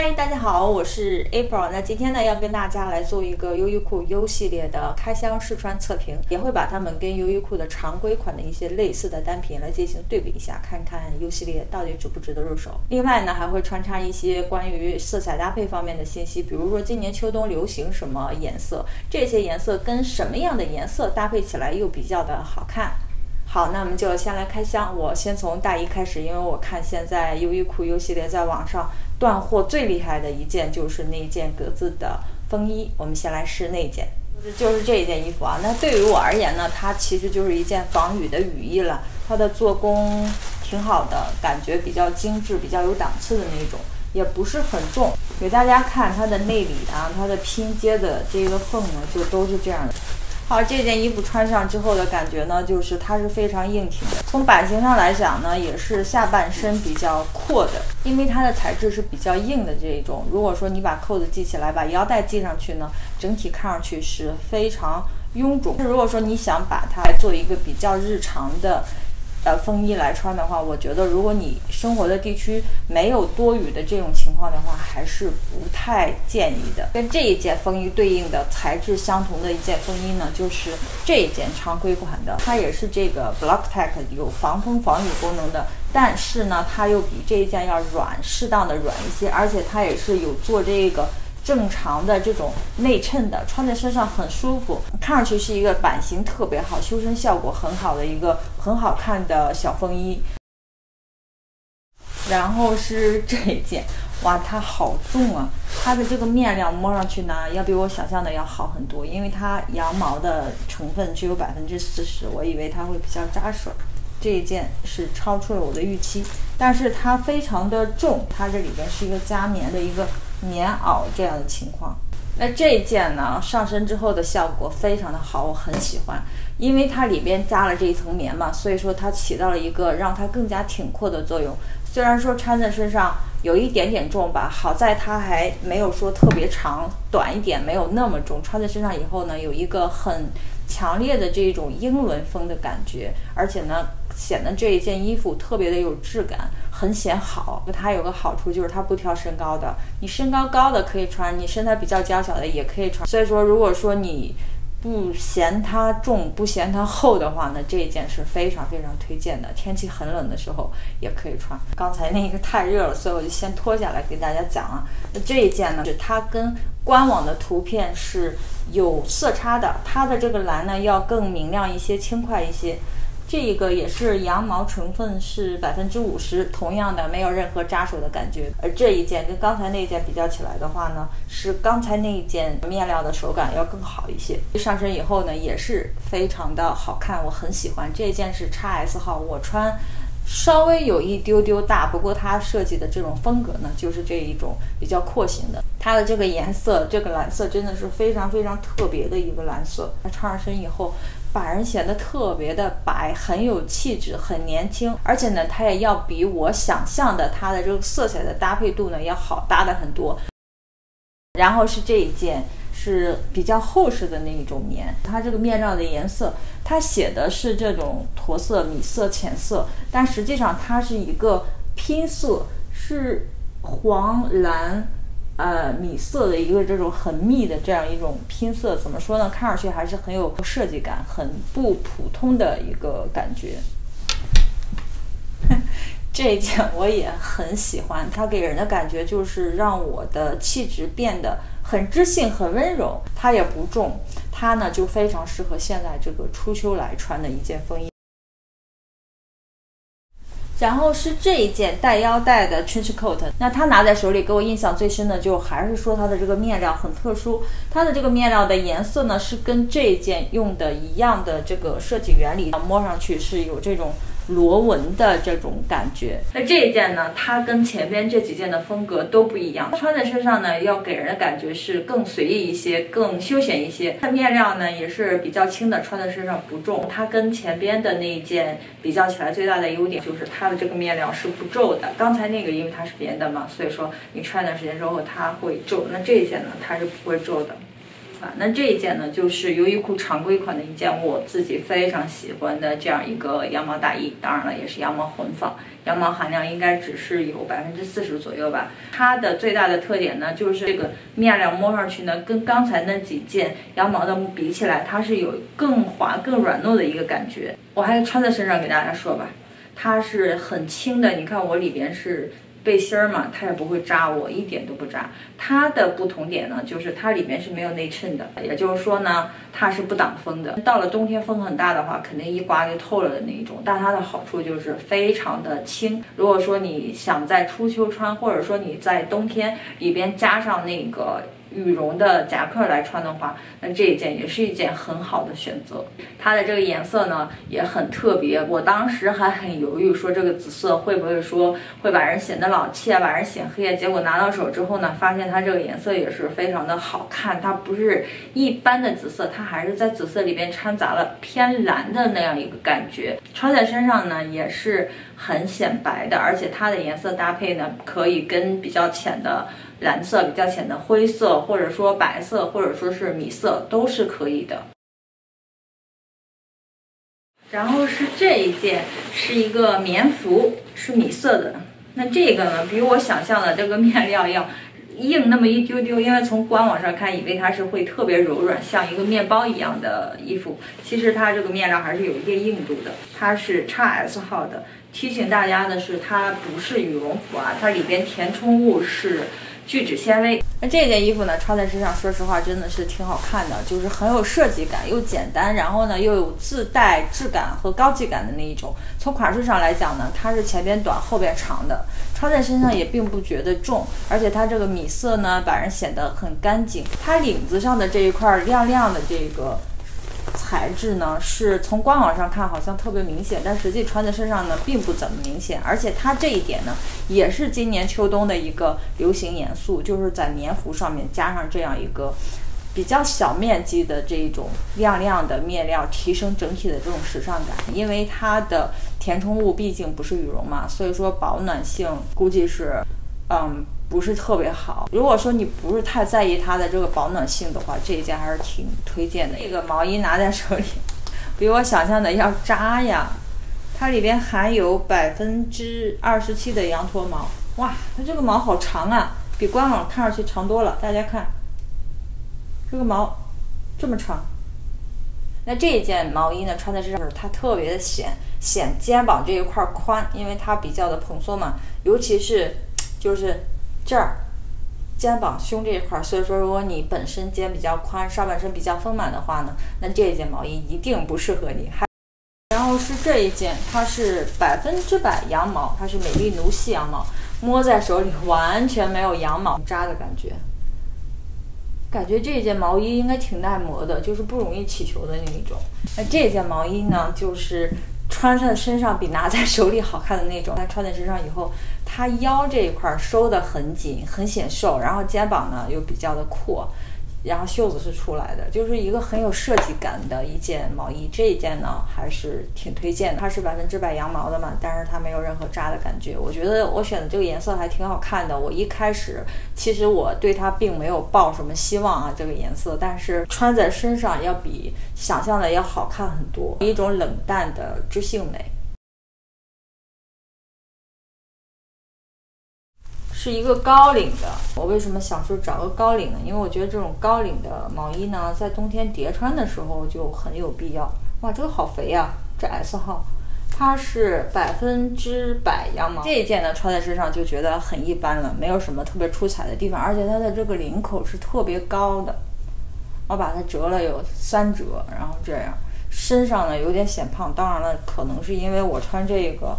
嗨，大家好，我是 April。那今天呢，要跟大家来做一个优衣库 U 系列的开箱试穿测评，也会把它们跟优衣库的常规款的一些类似的单品来进行对比一下，看看 U 系列到底值不值得入手。另外呢，还会穿插一些关于色彩搭配方面的信息，比如说今年秋冬流行什么颜色，这些颜色跟什么样的颜色搭配起来又比较的好看。好，那我们就先来开箱。我先从大衣开始，因为我看现在优衣库 U 系列在网上断货最厉害的一件就是那件格子的风衣。我们先来试那件，就是这一件衣服啊。那对于我而言呢，它其实就是一件防雨的雨衣了。它的做工挺好的，感觉比较精致，比较有档次的那种，也不是很重。给大家看它的内里啊，它的拼接的这个缝呢，就都是这样的。好，这件衣服穿上之后的感觉呢，就是它是非常硬挺的。从版型上来讲呢，也是下半身比较阔的，因为它的材质是比较硬的这一种。如果说你把扣子系起来，把腰带系上去呢，整体看上去是非常臃肿。如果说你想把它做一个比较日常的风衣来穿的话，我觉得如果你生活的地区没有多雨的这种情况的话，还是不太建议的。跟这一件风衣对应的材质相同的一件风衣呢，就是这一件常规款的，它也是这个 Block Tech 有防风防雨功能的，但是呢，它又比这一件要软，适当的软一些，而且它也是有做这个正常的这种内衬的，穿在身上很舒服，看上去是一个版型特别好、修身效果很好的一个很好看的小风衣。然后是这一件，哇，它好重啊！它的这个面料摸上去呢，要比我想象的要好很多，因为它羊毛的成分只有40%，我以为它会比较扎手。这一件是超出了我的预期，但是它非常的重，它这里边是一个加棉的一个棉袄这样的情况。那这一件呢，上身之后的效果非常的好，我很喜欢，因为它里边加了这一层棉嘛，所以说它起到了一个让它更加挺阔的作用。虽然说穿在身上有一点点重吧，好在它还没有说特别长，短一点没有那么重，穿在身上以后呢，有一个很强烈的这种英伦风的感觉，而且呢显得这一件衣服特别的有质感，很显好。它有个好处就是它不挑身高的，你身高高的可以穿，你身材比较娇小的也可以穿。所以说如果说你不嫌它重不嫌它厚的话呢，这一件是非常非常推荐的，天气很冷的时候也可以穿。刚才那个太热了，所以我就先脱下来给大家讲啊。这一件呢，它跟官网的图片是有色差的，它的这个蓝呢要更明亮一些，轻快一些。这个也是羊毛成分是50%，同样的没有任何扎手的感觉。而这一件跟刚才那一件比较起来的话呢，是刚才那一件面料的手感要更好一些。上身以后呢，也是非常的好看，我很喜欢。这一件是 XS 号，我穿稍微有一丢丢大，不过它设计的这种风格呢，就是这一种比较廓形的。它的这个颜色，这个蓝色真的是非常非常特别的一个蓝色。它穿上身以后，把人显得特别的白，很有气质，很年轻。而且呢，它也要比我想象的它的这个色彩的搭配度呢，要好搭的很多。然后是这一件，是比较厚实的那一种棉，它这个面料的颜色，它写的是这种驼色、米色、浅色，但实际上它是一个拼色，是黄蓝米色的一个这种很密的这样一种拼色。怎么说呢，看上去还是很有设计感，很不普通的一个感觉。这一件我也很喜欢，它给人的感觉就是让我的气质变得很知性、很温柔。它也不重，它呢就非常适合现在这个初秋来穿的一件风衣。然后是这一件带腰带的 trench coat， 那它拿在手里给我印象最深的就还是说它的这个面料很特殊，它的这个面料的颜色呢是跟这一件用的一样的这个设计原理，摸上去是有这种螺纹的这种感觉。那这一件呢，它跟前边这几件的风格都不一样，穿在身上呢要给人的感觉是更随意一些，更休闲一些。它面料呢也是比较轻的，穿在身上不重。它跟前边的那一件比较起来，最大的优点就是它的这个面料是不皱的。刚才那个因为它是棉的嘛，所以说你穿一段时间之后它会皱，那这一件呢它是不会皱的。款。那这一件呢，就是优衣库常规款的一件我自己非常喜欢的这样一个羊毛大衣，当然了，也是羊毛混纺，羊毛含量应该只是有40%左右吧。它的最大的特点呢，就是这个面料摸上去呢，跟刚才那几件羊毛的比起来，它是有更滑、更软糯的一个感觉。我还穿在身上给大家说吧，它是很轻的，你看我里边是 背心儿嘛，它也不会扎我，一点都不扎。它的不同点呢，就是它里面是没有内衬的，也就是说呢，它是不挡风的。到了冬天风很大的话，肯定一刮就透了的那一种。但它的好处就是非常的轻。如果说你想在初秋穿，或者说你在冬天里边加上那个 羽绒的夹克来穿的话，那这一件也是一件很好的选择。它的这个颜色呢也很特别，我当时还很犹豫，说这个紫色会不会说会把人显得老气啊，把人显黑啊。结果拿到手之后呢，发现它这个颜色也是非常的好看，它不是一般的紫色，它还是在紫色里边掺杂了偏蓝的那样一个感觉，穿在身上呢也是很显白的，而且它的颜色搭配呢可以跟比较浅的 蓝色、比较浅的灰色，或者说白色，或者说是米色，都是可以的。然后是这一件，是一个棉服，是米色的。那这个呢，比我想象的这个面料要 硬那么一丢丢，因为从官网上看，以为它是会特别柔软，像一个面包一样的衣服。其实它这个面料还是有一定硬度的。它是 XS 号的。提醒大家的是，它不是羽绒服啊，它里边填充物是聚酯纤维。那这件衣服呢，穿在身上，说实话真的是挺好看的，就是很有设计感，又简单，然后呢又有自带质感和高级感的那一种。从款式上来讲呢，它是前边短后边长的，穿在身上也并不觉得重，而且它这个米 色呢，把人显得很干净。它领子上的这一块亮亮的这个材质呢，是从官网上看好像特别明显，但实际穿在身上呢并不怎么明显。而且它这一点呢，也是今年秋冬的一个流行元素，就是在棉服上面加上这样一个 比较小面积的这一种亮亮的面料，提升整体的这种时尚感。因为它的填充物毕竟不是羽绒嘛，所以说保暖性估计是，不是特别好。如果说你不是太在意它的这个保暖性的话，这一件还是挺推荐的。这个毛衣拿在手里，比我想象的要扎呀！它里边含有27%的羊驼毛，哇，它这个毛好长啊，比官网看上去长多了。大家看，这个毛这么长。 那这一件毛衣呢，穿在身上它特别的显肩膀这一块宽，因为它比较的蓬松嘛，尤其是就是 这儿肩膀胸这一块，所以说如果你本身肩比较宽，上半身比较丰满的话呢，那这一件毛衣一定不适合你。然后是这一件，它是100%羊毛，它是美丽奴细羊毛，摸在手里完全没有羊毛扎的感觉。感觉这一件毛衣应该挺耐磨的，就是不容易起球的那一种。那这件毛衣呢，就是 穿在身上比拿在手里好看的那种。它穿在身上以后，它腰这一块收得很紧，很显瘦，然后肩膀呢又比较的阔，然后袖子是出来的，就是一个很有设计感的一件毛衣。这一件呢还是挺推荐的。它是100%羊毛的嘛，但是它没有任何扎的感觉。我觉得我选的这个颜色还挺好看的。我一开始其实我对它并没有抱什么希望啊，这个颜色，但是穿在身上要比想象的要好看很多，一种冷淡的知性美。 是一个高领的。我为什么想说找个高领呢？因为我觉得这种高领的毛衣呢，在冬天叠穿的时候就很有必要。哇，这个好肥呀、啊！这 S 号，它是100%羊毛。这一件呢，穿在身上就觉得很一般了，没有什么特别出彩的地方，而且它的这个领口是特别高的，我把它折了有3折，然后这样身上呢有点显胖。当然了，可能是因为我穿这个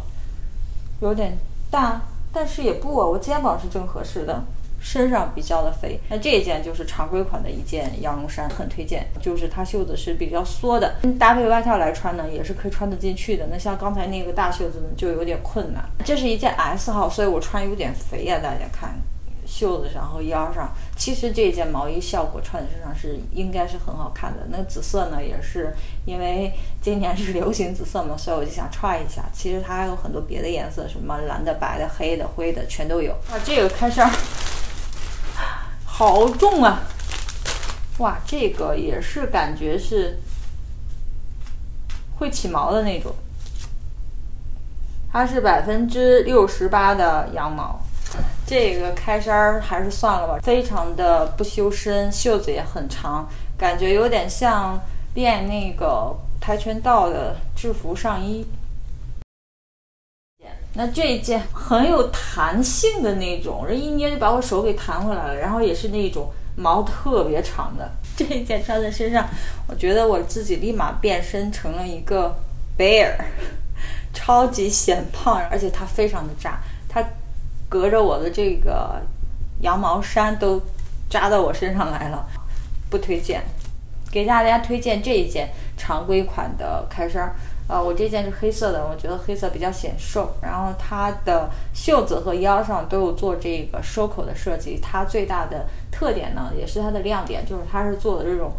有点大， 但是也不啊，我肩膀是正合适的，身上比较的肥。那这一件就是常规款的一件羊绒衫，很推荐。就是它袖子是比较缩的，搭配外套来穿呢，也是可以穿得进去的。那像刚才那个大袖子呢，就有点困难。这是一件 S 号，所以我穿有点肥呀、啊，大家看袖子上和腰上。其实这一件毛衣效果穿在身上是应该是很好看的。那紫色呢，也是因为 今年是流行紫色嘛，所以我就想try一下。其实它还有很多别的颜色，什么蓝的、白的、黑的、灰的，全都有。啊，这个开衫好重啊！哇，这个也是感觉是会起毛的那种。它是68%的羊毛。这个开衫还是算了吧，非常的不修身，袖子也很长，感觉有点像练那个跆拳道的制服上衣。 那这一件很有弹性的那种，人一捏就把我手给弹回来了，然后也是那种毛特别长的。这一件穿在身上，我觉得我自己立马变身成了一个 bear， 超级显胖，而且它非常的扎，它隔着我的这个羊毛衫都扎到我身上来了，不推荐。给大家推荐这一件常规款的开衫。 我这件是黑色的，我觉得黑色比较显瘦，然后它的袖子和腰上都有做这个收口的设计。它最大的特点呢，也是它的亮点，就是它是做的这种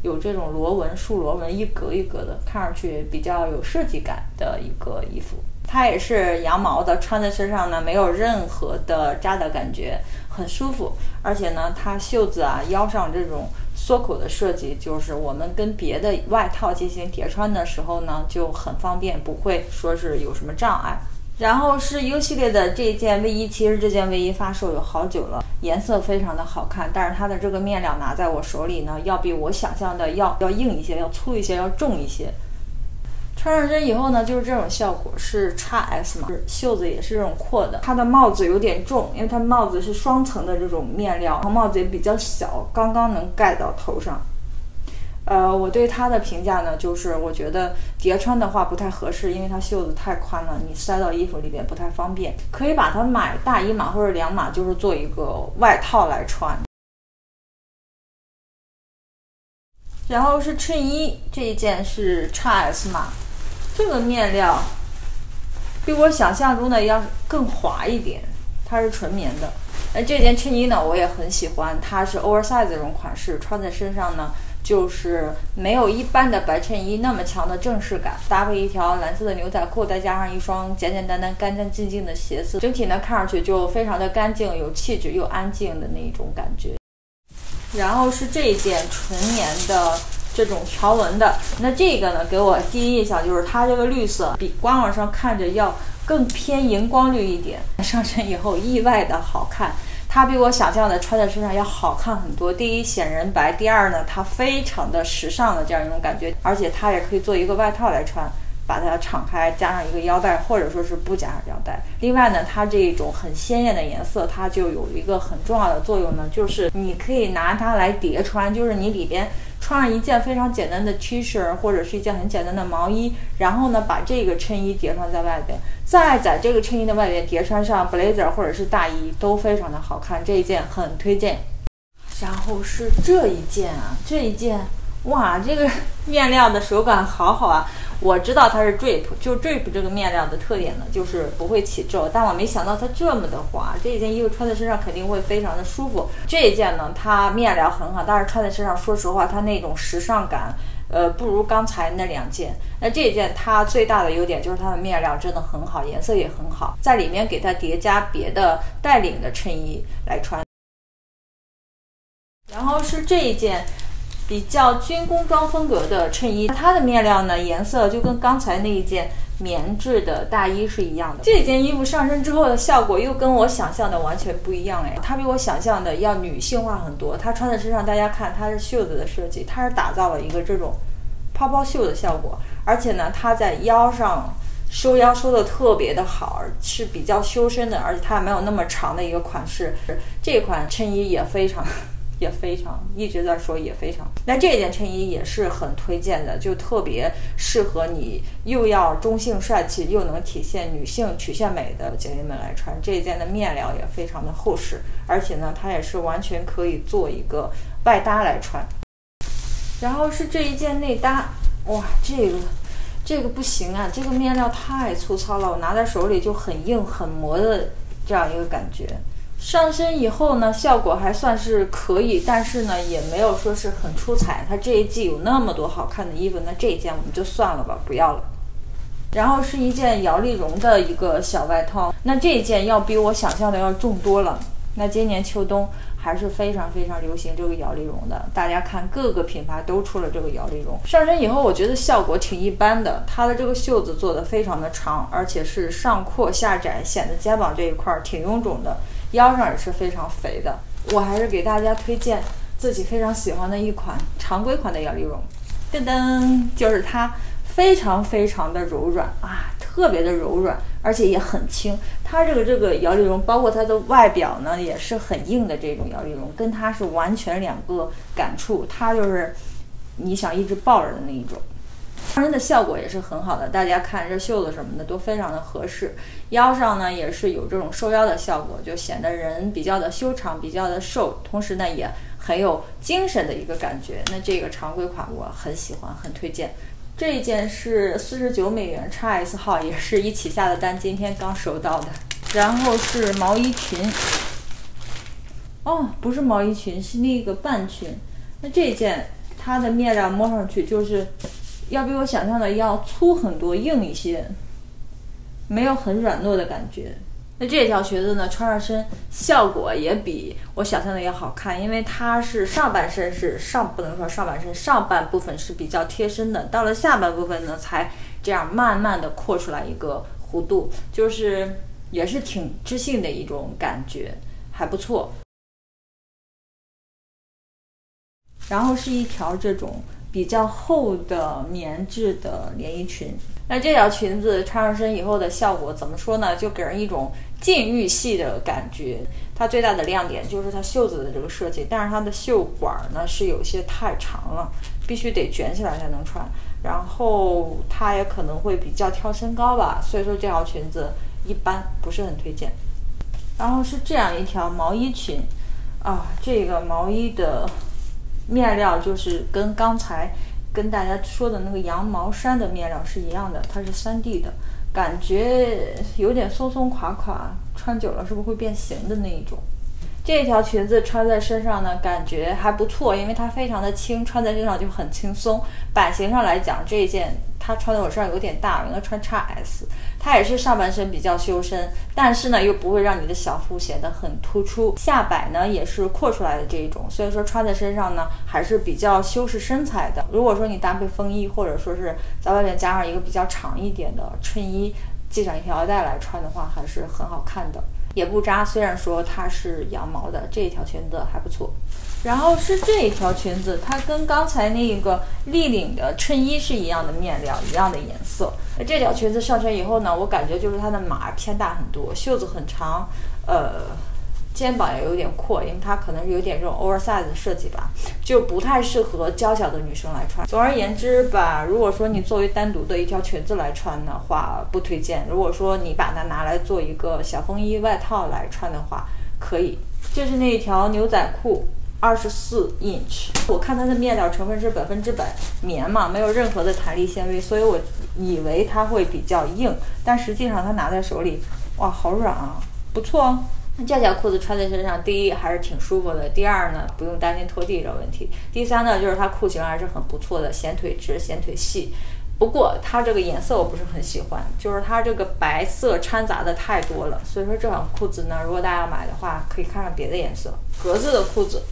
有这种螺纹、竖螺纹，一格一格的，看上去比较有设计感的一个衣服。它也是羊毛的，穿在身上呢没有任何的扎的感觉，很舒服。而且呢，它袖子啊、腰上这种 缩口的设计，就是我们跟别的外套进行叠穿的时候呢，就很方便，不会说是有什么障碍。然后是 U 系列的这件卫衣，其实这件卫衣发售有好久了，颜色非常的好看，但是它的这个面料拿在我手里呢，要比我想象的要硬一些，要粗一些，要重一些。穿上身以后呢，就是这种效果，是 XS 嘛，袖子也是这种阔的。它的帽子有点重，因为它帽子是双层的这种面料，然后帽子也比较小，刚刚能盖到头上。我对它的评价呢，就是我觉得叠穿的话不太合适，因为它袖子太宽了，你塞到衣服里边不太方便。可以把它买大一码或者两码，就是做一个外套来穿。 然后是衬衣，这一件是 XS 码，这个面料比我想象中的要更滑一点，它是纯棉的。那这件衬衣呢，我也很喜欢，它是 oversize 这种款式，穿在身上呢就是没有一般的白衬衣那么强的正式感，搭配一条蓝色的牛仔裤，再加上一双简简单单、干干净净的鞋子，整体呢看上去就非常的干净、有气质又安静的那种感觉。 然后是这一件纯棉的这种条纹的，那这个呢，给我第一印象就是它这个绿色比官网上看着要更偏荧光绿一点，上身以后意外的好看，它比我想象的穿在身上要好看很多。第一显人白，第二呢，它非常的时尚的这样一种感觉，而且它也可以做一个外套来穿，把它敞开加上一个腰带，或者说是不加上腰带。另外呢，它这种很鲜艳的颜色，它就有一个很重要的作用呢，就是你可以拿它来叠穿，就是你里边 穿上一件非常简单的 T 恤或者是一件很简单的毛衣，然后呢把这个衬衣叠穿在外边，再在这个衬衣的外边叠穿上 blazer 或者是大衣，都非常的好看。这一件很推荐。然后是这一件啊，这一件哇，这个面料的手感好好啊！我知道它是 drip， 就 drip 这个面料的特点呢，就是不会起皱，但我没想到它这么的滑。这一件衣服穿在身上肯定会非常的舒服。这一件呢，它面料很好，但是穿在身上，说实话，它那种时尚感，不如刚才那两件。那这一件它最大的优点就是它的面料真的很好，颜色也很好，在里面给它叠加别的带领的衬衣来穿。然后是这一件 比较军工装风格的衬衣，它的面料呢颜色就跟刚才那一件棉质的大衣是一样的。这件衣服上身之后的效果又跟我想象的完全不一样哎，它比我想象的要女性化很多。它穿在身上，大家看它是袖子的设计，它是打造了一个这种泡泡袖的效果，而且呢，它在腰上 收腰收的特别的好，是比较修身的，而且它没有那么长的一个款式。这款衬衣也非常 一直在说也非常。那这件衬衣也是很推荐的，就特别适合你又要中性帅气，又能体现女性曲线美的姐妹们来穿。这一件的面料也非常的厚实，而且呢，它也是完全可以做一个外搭来穿。然后是这一件内搭，哇，这个不行啊，这个面料太粗糙了，我拿在手里就很硬很磨的这样一个感觉。 上身以后呢，效果还算是可以，但是呢，也没有说是很出彩。它这一季有那么多好看的衣服，那这一件我们就算了吧，不要了。然后是一件摇粒绒的一个小外套，那这一件要比我想象的要重多了。那今年秋冬还是非常非常流行这个摇粒绒的，大家看各个品牌都出了这个摇粒绒。上身以后我觉得效果挺一般的，它的这个袖子做的非常的长，而且是上阔下窄，显得肩膀这一块挺臃肿的，腰上也是非常肥的。我还是给大家推荐自己非常喜欢的一款常规款的摇粒绒，噔噔，就是它非常非常的柔软啊，特别的柔软，而且也很轻。它这个摇粒绒，包括它的外表呢，也是很硬的这种摇粒绒，跟它是完全两个感触。它就是你想一直抱着的那一种。上身的效果也是很好的，大家看这袖子什么的都非常的合适。腰上呢也是有这种收腰的效果，就显得人比较的修长，比较的瘦，同时呢也很有精神的一个感觉。那这个常规款我很喜欢，很推荐。这一件是$49，XS 号，也是一起下的单，今天刚收到的。然后是毛衣裙，哦，不是毛衣裙，是那个半裙。那这一件它的面料摸上去就是要比我想象的要粗很多，硬一些，没有很软糯的感觉。那这条裙子呢，穿上身效果也比我想象的要好看，因为它是上半部分是比较贴身的，到了下半部分呢，才这样慢慢的扩出来一个弧度，就是也是挺知性的一种感觉，还不错。然后是一条这种比较厚的棉质的连衣裙。那这条裙子穿上身以后的效果怎么说呢，就给人一种禁欲系的感觉。它最大的亮点就是它袖子的这个设计，但是它的袖管呢是有些太长了，必须得卷起来才能穿，然后它也可能会比较挑身高吧，所以说这条裙子一般，不是很推荐。然后是这样一条毛衣裙啊，这个毛衣的面料就是跟刚才跟大家说的那个羊毛衫的面料是一样的，它是 3D 的，感觉有点松松垮垮，穿久了是不是会变形的那一种。这条裙子穿在身上呢，感觉还不错，因为它非常的轻，穿在身上就很轻松。版型上来讲，这一件它穿在我身上有点大，应该穿 XS。 它也是上半身比较修身，但是呢又不会让你的小腹显得很突出，下摆呢也是扩出来的这一种，所以说穿在身上呢还是比较修饰身材的。如果说你搭配风衣，或者说是在外面加上一个比较长一点的衬衣，系上一条腰带来穿的话，还是很好看的，也不扎。虽然说它是羊毛的，这一条裙子还不错。然后是这一条裙子，它跟刚才那个立领的衬衣是一样的面料，一样的颜色。这条裙子上身以后呢，我感觉就是它的码偏大很多，袖子很长，肩膀也有点阔，因为它可能是有点这种 oversize 的设计吧，就不太适合娇小的女生来穿。总而言之吧，如果说你作为单独的一条裙子来穿的话，不推荐。如果说你把它拿来做一个小风衣外套来穿的话，可以。这是那一条牛仔裤，24inch。我看它的面料成分是100%棉嘛，没有任何的弹力纤维，所以我以为它会比较硬，但实际上它拿在手里，哇，好软啊，不错哦。这条裤子穿在身上，第一还是挺舒服的，第二呢不用担心拖地这个问题，第三呢就是它裤型还是很不错的，显腿直显腿细。不过它这个颜色我不是很喜欢，就是它这个白色掺杂的太多了，所以说这款裤子呢，如果大家要买的话，可以看上别的颜色。格子的裤子，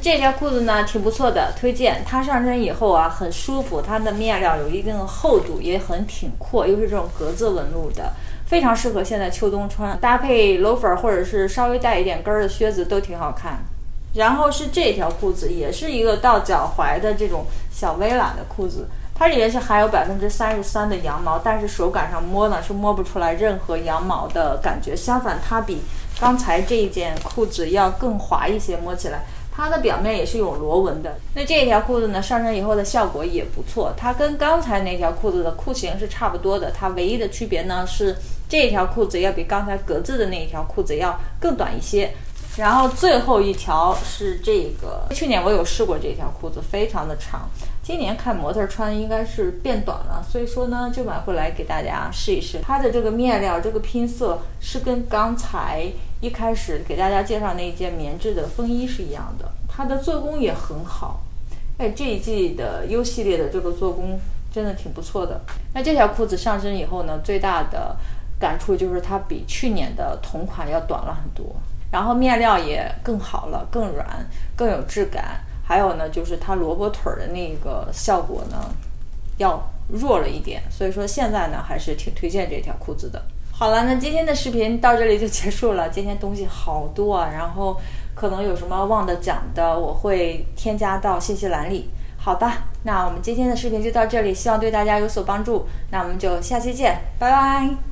这条裤子呢挺不错的，推荐。它上身以后啊很舒服，它的面料有一定的厚度，也很挺阔，又是这种格子纹路的，非常适合现在秋冬穿，搭配 loafer 或者是稍微带一点跟儿的靴子都挺好看。然后是这条裤子，也是一个到脚踝的这种小微喇的裤子，它里面是含有33%的羊毛，但是手感上摸呢是摸不出来任何羊毛的感觉，相反它比刚才这一件裤子要更滑一些，摸起来它的表面也是有螺纹的。那这一条裤子呢，上身以后的效果也不错，它跟刚才那条裤子的裤型是差不多的，它唯一的区别呢是这条裤子要比刚才格子的那一条裤子要更短一些。然后最后一条是这个，去年我有试过这条裤子，非常的长，今年看模特穿应该是变短了，所以说呢就买回来给大家试一试。它的这个面料这个拼色是跟刚才一开始给大家介绍那一件棉质的风衣是一样的，它的做工也很好。哎，这一季的 U 系列的这个做工真的挺不错的。那这条裤子上身以后呢，最大的感触就是它比去年的同款要短了很多。然后面料也更好了，更软，更有质感。还有呢，就是它萝卜腿的那个效果呢，要弱了一点。所以说现在呢，还是挺推荐这条裤子的。好了，那今天的视频到这里就结束了。今天东西好多啊，然后可能有什么忘的讲的，我会添加到信息栏里。好吧，那我们今天的视频就到这里，希望对大家有所帮助。那我们就下期见，拜拜。